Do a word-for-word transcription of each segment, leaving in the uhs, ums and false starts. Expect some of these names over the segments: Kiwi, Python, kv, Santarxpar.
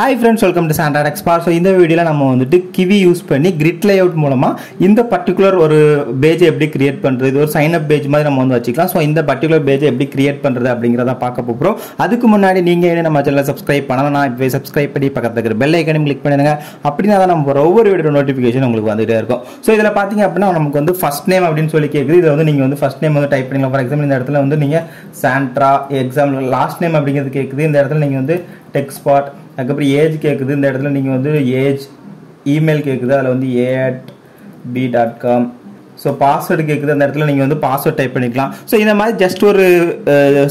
Hi friends, welcome to Santarxpar. So in this video we will Kiwi use panni grid layout moolama indha particular oru page eppadi create pandrathu or sign up page maari nama vandhuchikalam. So indha particular page eppadi create pandrathu abingiradha paakapoporom. Adukku munnadi neenga ena nama channel subscribe pannana ipo subscribe panni pakkathula irukra bell icon click pannunga appadina dhaan nam vara over video notification ungalku vandite irukum. So idhula pathinga appadina namakku vandu first name appdin solli kekudhu. Idha vandu neenga vandu first name vandu type pannikalam. For example indha edathila vandu neenga Santra example last name appdingiradhu kekudhu. Indha edathila neenga vandu text spot age கேக்குது இந்த இடத்துல நீங்க வந்து age email கேக்குது அதுல வந்து a at b dot com so password கேக்குது அந்த இடத்துல நீங்க வந்து பாஸ்வேர்ட் டைப் பண்ணிக்கலாம் சோ இந்த மாதிரி ஜஸ்ட் ஒரு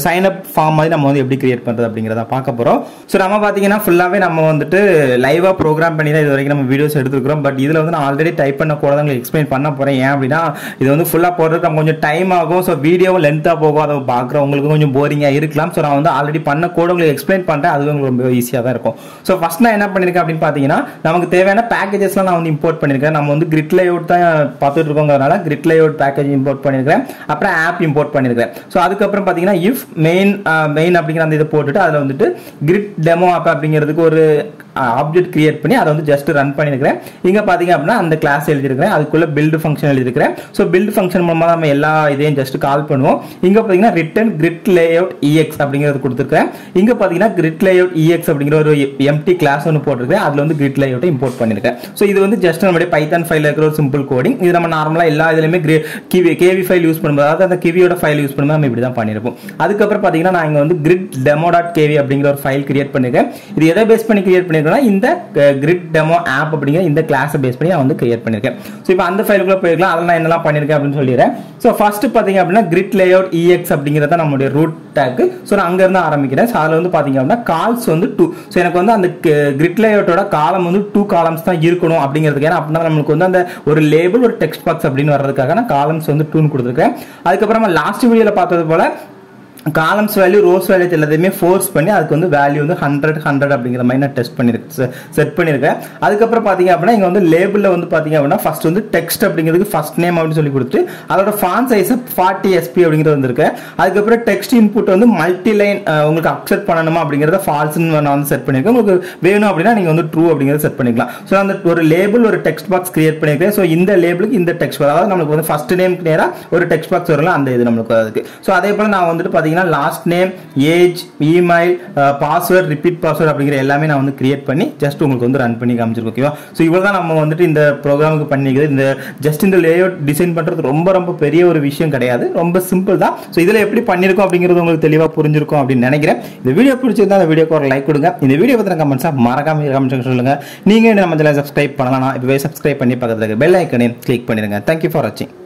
சைன் அப் ஃபார்ம் மாதிரி நம்ம வந்து எப்படி கிரியேட் பண்றது அப்படிங்கறத பார்க்க போறோம் சோ நாம பாத்தீங்கன்னா ஃபுல்லாவே நம்ம வந்துட்டு லைவா புரோகிராம் பண்ணி தான் இதுவரைக்கும் நம்ம வீடியோஸ் எடுத்துக்கறோம் பட் இதுல வந்து நான் ஆல்ரெடி டைப் பண்ண கோட தான் எக்ஸ்பிளைன் பண்ண போறேன் ஏன் அப்படினா இது வந்து ஃபுல்லா போடுறது நமக்கு கொஞ்சம் டைம் ஆகும் சோ வீடியோ லென்தா போகும் அத பார்க்கற உங்களுக்கு கொஞ்சம் போரிங்கா இருக்கலாம் சோ நான் வந்து ஆல்ரெடி பண்ண கோட உங்களுக்கு எக்ஸ்பிளைன் பண்றேன் அது உங்களுக்கு ரொம்ப ஈஸியா தான் இருக்கும் சோ ஃபர்ஸ்ட் நான் என்ன பண்ணிருக்கேன் அப்படினு பாத்தீங்கன்னா நமக்கு தேவையான பேக்கேजेसலாம் நான் வந்து இம்போர்ட் பண்ணிருக்கேன் நம்ம வந்து grid layout தான் பார்த்துட்டு இருக்கோம்ங்கறனால grid layout package import பண்ணிருக்கேன் அப்புறம் app import பண்ணிருக்கேன் சோ அதுக்கு அப்புறம் பாத்தீங்கன்னா if main main அப்படிங்கற அந்த இத போட்டுட்டு அதுல வந்துட்டு grid demo app அப்படிங்கிறதுக்கு ஒரு ஆப்ஜெக்ட் கிரியேட் பண்ணி அத வந்து just ரன் பண்ணிருக்கேன் இங்க பாத்தீங்க அப்படினா அந்த கிளாஸ் எழுதி இருக்கேன் அதுக்குள்ள build function எழுதி இருக்கேன் சோ build function மூலமா நாம எல்லா இதையும் just கால் பண்ணுவோம் இங்க பாத்தீங்கன்னா written grid layout ex அப்படிங்கறது கொடுத்திருக்கேன் இங்க பாத்தீங்கன்னா grid layout ex அப்படிங்கற ஒரு empty class ஒன்னு போட்டுருக்கேன் அதுல வந்து grid layout import பண்ணிருக்கேன் சோ இது வந்து just நம்மளுடைய Python ஃபைல்ல இருக்கிற ஒரு சிம்பிள் கோடிங் இது நம்ம நார்மலா எல்லா K V file use பண்ணும்போது அந்த K V ஓட file use பண்ணும்போது நாம இப்படி தான் பண்ணிருப்போம் அதுக்கு அப்புறம் பாத்தீங்கன்னா நான் இங்க வந்து grid demo.kv அப்படிங்கற ஒரு file கிரியேட் பண்ணிருக்கேன் இது எதை பேஸ் பண்ணி கிரியேட் பண்ணிருக்கேன்னா இந்த grid demo app அப்படிங்கற இந்த கிளாஸ் பேஸ் பண்ணி நான் வந்து கிரியேட் பண்ணிருக்கேன் சோ இப்போ அந்த ஃபைலுக்குள்ள போய்க்கலாம் அதல நான் என்னலாம் பண்ணிருக்கேன் அப்படினு சொல்லிறேன் சோ ஃபர்ஸ்ட் பாத்தீங்க அப்படினா grid layout ex அப்படிங்கறத நம்மளுடைய root tag சோ நான் அங்க இருந்து ஆரம்பிக்கிறேன் சோ அதுல வந்து பாத்தீங்க அப்படினா calls வந்து two சோ எனக்கு வந்து அந்த grid layout ஓட column வந்து two columns தான் இருக்கணும் அப்படிங்கிறதுக்காக அப்பனா நமக்கு வந்து அந்த ஒரு label ஒரு text box அப்படினு வரதுக்காக நான் columns வந்து two னு கொடுத்திருக்கேன் அதுக்கு அப்புறமா last வீடியோல பார்த்தது போல columns value rows value எல்லாத்தையுமே force பண்ணி அதுக்கு வந்து value வந்து one hundred one hundred அப்படிங்கற மாதிரி நான் டெஸ்ட் பண்ணிருக்கேன் செட் பண்ணிருக்கேன் அதுக்கு அப்புறம் பாத்தீங்க அப்படினா இங்க வந்து லேபிள்ல வந்து பாத்தீங்க அப்படினா first வந்து text அப்படிங்கிறதுக்கு first name அப்படி சொல்லி கொடுத்து அதோட font size forty S P அப்படிங்கறது வந்திருக்கு அதுக்கு அப்புறம் text input வந்து multi line உங்களுக்கு accept பண்ணனுமா அப்படிங்கறத false ன்னு நான் செட் பண்ணிருக்கேன் உங்களுக்கு வேணும் அப்படினா நீங்க வந்து true அப்படிங்கறத செட் பண்ணிக்கலாம் சோ அந்த ஒரு லேபிள் ஒரு text box கிரியேட் பண்ணிருக்கேன் சோ இந்த லேபிளுக்கு இந்த text அதாவது நமக்கு வந்து first name க்கு நேரா ஒரு text box வரல அந்த இது நமக்கு அதுக்கு சோ அதே போல நான் வந்து last name age email uh, password repeat password அப்படிங்கற எல்லாமே நான் வந்து கிரியேட் பண்ணி ஜஸ்ட் உங்களுக்கு வந்து ரன் பண்ணி காமிச்சிருக்கேன் ஓகேவா சோ இவ்வளவுதான் நம்ம வந்துட்டு இந்த புரோகிராமுக்கு பண்ணிக்கிறது இந்த ஜஸ்ட் இந்த லேஅவுட் டிசைன் பண்றது ரொம்ப ரொம்ப பெரிய ஒரு விஷயம் கிடையாது ரொம்ப சிம்பிள் தான் சோ இதல எப்படி பண்ணிருக்கோம் அப்படிங்கறது உங்களுக்கு தெளிவா புரிஞ்சிருக்கும் அப்படி நினைக்கிறேன் இந்த வீடியோ பிடிச்சிருந்தா அந்த வீடியோக்கு ஒரு லைக் கொடுங்க இந்த வீடியோ பத்தின கமெண்ட்ஸா மறக்காம கமெண்ட் செக்ஷன்ல சொல்லுங்க நீங்க நம்ம சேனலை சப்ஸ்கிரைப் பண்ணலனா இப்பவே சப்ஸ்கிரைப் பண்ணி பக்கத்துல இருக்க பெல் ஐகானை கிளிக் பண்ணிருங்க thank you for watching